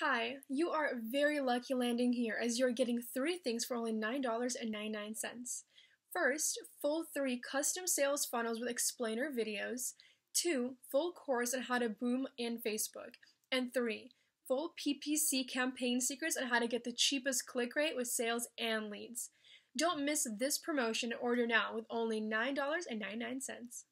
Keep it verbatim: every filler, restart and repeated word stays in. Hi, you are very lucky landing here as you're getting three things for only nine dollars and ninety-nine cents. First, full three custom sales funnels with explainer videos, two, full course on how to boom in Facebook, and three, full P P C campaign secrets on how to get the cheapest click rate with sales and leads. Don't miss this promotion. Order now with only nine dollars and ninety-nine cents.